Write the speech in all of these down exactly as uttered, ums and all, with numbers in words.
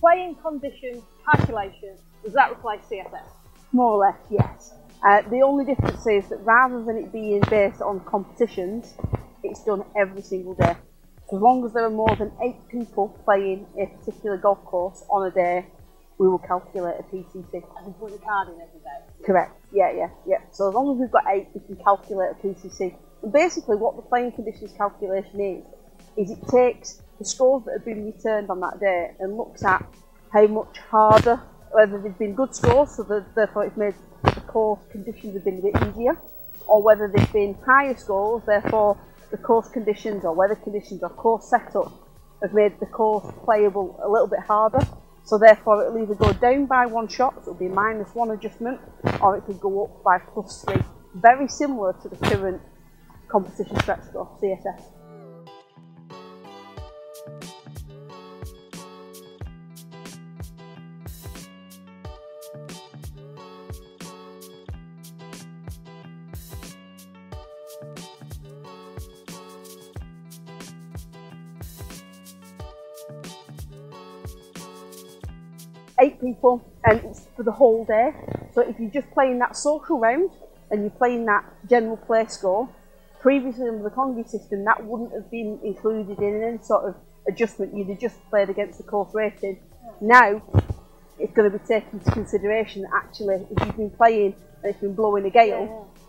Playing Conditions Calculation, does that replace C S S? More or less, yes. Uh, the only difference is that rather than it being based on competitions, it's done every single day. So as long as there are more than eight people playing a particular golf course on a day, we will calculate a P C C. And we put the card in every day? Correct, yeah, yeah, yeah. So as long as we've got eight, we can calculate a P C C. And basically what the Playing Conditions Calculation is, is it takes the scores that have been returned on that day and looks at how much harder, whether they've been good scores, so that therefore it's made the course conditions have been a bit easier, or whether they've been higher scores, therefore the course conditions or weather conditions or course setup have made the course playable a little bit harder. So therefore it'll either go down by one shot, so it'll be a minus one adjustment, or it could go up by plus three. Very similar to the current Competition Scratch Score, C S S. Eight people, and it's for the whole day. So if you're just playing that social round and you're playing that general play score, previously under the CONGU system that wouldn't have been included in any sort of adjustment. You'd have just played against the course rating. Now it's going to be taken into consideration that actually if you've been playing and it's been blowing a gale, yeah,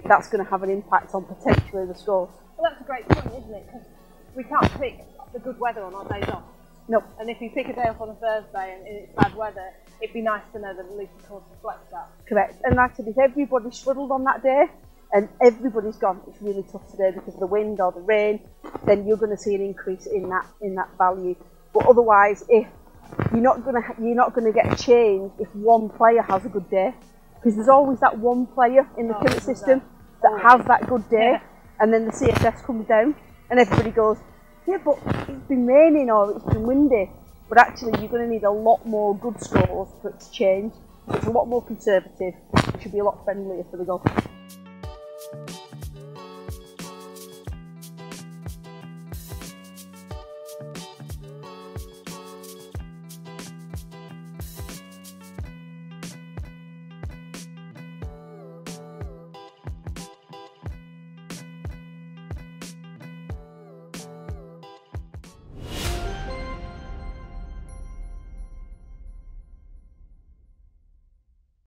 yeah. that's going to have an impact on potentially the scores. Well, that's a great point, isn't it? Because we can't pick the good weather on our days off. No. And if you pick a day off on a Thursday and it's bad weather, it'd be nice to know that at least the course reflects that. Correct. And like I said, if everybody's shriveled on that day and everybody's gone, it's really tough today because of the wind or the rain, then you're going to see an increase in that in that value. But otherwise, if you're not going to you're not going to get a change if one player has a good day, because there's always that one player in the current oh, system that oh. has that good day, yeah. and then the C S S comes down and everybody goes, yeah, but it's been raining or it's been windy. But actually, you're going to need a lot more good scores for it to change. It's a lot more conservative. It should be a lot friendlier for the golf.